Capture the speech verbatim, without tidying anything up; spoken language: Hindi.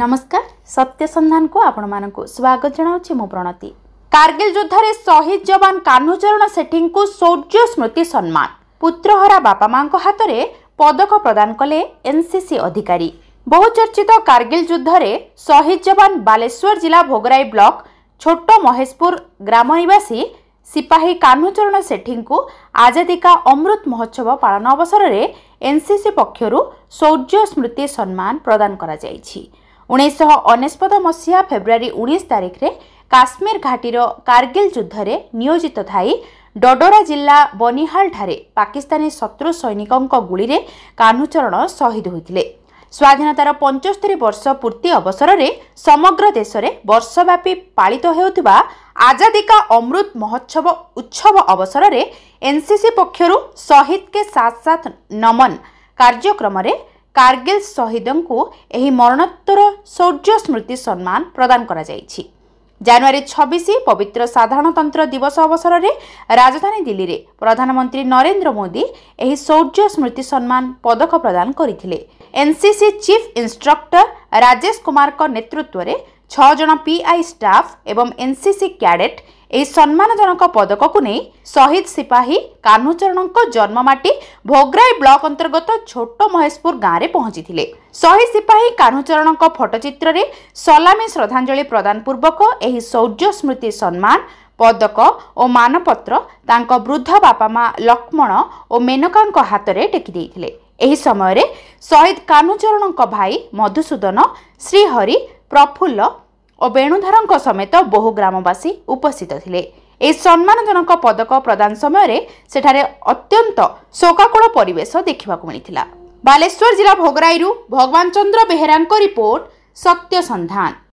नमस्कार सत्य संधान को आपण मानकु स्वागत जनाउछि मो प्रणति। कारगिल युद्ध रे शहीद जवान कान्हुचरण सेठी को शौर्य स्मृति सम्मान पुत्रहरा बापा मां को हाथ रे पदक प्रदान कले एनसीसी अधिकारी। बहुचर्चित कारगिल युद्ध रे शहीद जवान बालेश्वर जिला भोगराई ब्लॉक छोट महेशपुर ग्राम निवासी सिपाही कान्हुचरण सेठी को आजादी का अमृत महोत्सव पालन अवसर में एनसीसी पक्षर शौर्य स्मृति सम्मान प्रदान करा जायछि। उन्नीस सौ उनचास मसीहा फेब्रुआरी उन्नीस तारीख रे काश्मीर घाटीर कारगिल युद्ध रे नियोजित थाई डडोरा जिला बनिहाल ठारे पाकिस्तानी शत्रु सैनिकों गुली रे कान्हुचरण शहीद होइतिले। स्वाधीनतार पचहत्तर वर्ष पूर्ति अवसर में समग्र देश में वर्षव्यापी पालित होता आजादी का अमृत महोत्सव उत्सव अवसर में एनसीसी पक्षर शहीद के साथ साथ नमन कार्यक्रम में कारगिल शहीदों को यह मरणोत्तर शौर्य स्मृति सम्मान प्रदान करा जायछि। जनवरी छब्बीस पवित्र साधारणतंत्र दिवस अवसर में राजधानी दिल्ली में प्रधानमंत्री नरेंद्र मोदी यह शौर्य स्मृति सम्मान पदक प्रदान करथिले। NCC chief instructor Rajesh Kumar का नेतृत्व में छह जन पीआई स्टाफ एवं एनसीसी कैडेट यह सम्मानजनक पदक को नहीं शहीद सिपाही कान्हुचरण जन्ममाटी भोगराई ब्लॉक अंतर्गत छोट महेशपुर गाँव में पहुंची। शहीद सिपाही कान्हुचरण फोटोचित्र में सलामी श्रद्धांजलि प्रदान पूर्वक यह शौर्य स्मृति सम्मान पदक और मानपत्र तांको वृद्ध बापा माँ लक्ष्मण और मेनका हाथ में टेकी देइथिले। एही समय शहीद कान्हुचरण भाई मधुसूदन श्रीहरि प्रफुल्ल और बेणुधरन समेत बहु ग्रामवासी उपस्थित थिले। ए सम्मानजनक पदक प्रदान समय सेठारे अत्यंत शोकाकुल परिवेश देखा मिलता। बालेश्वर जिला भोगराई भगवान चंद्र बेहरा रिपोर्ट सत्य संधान।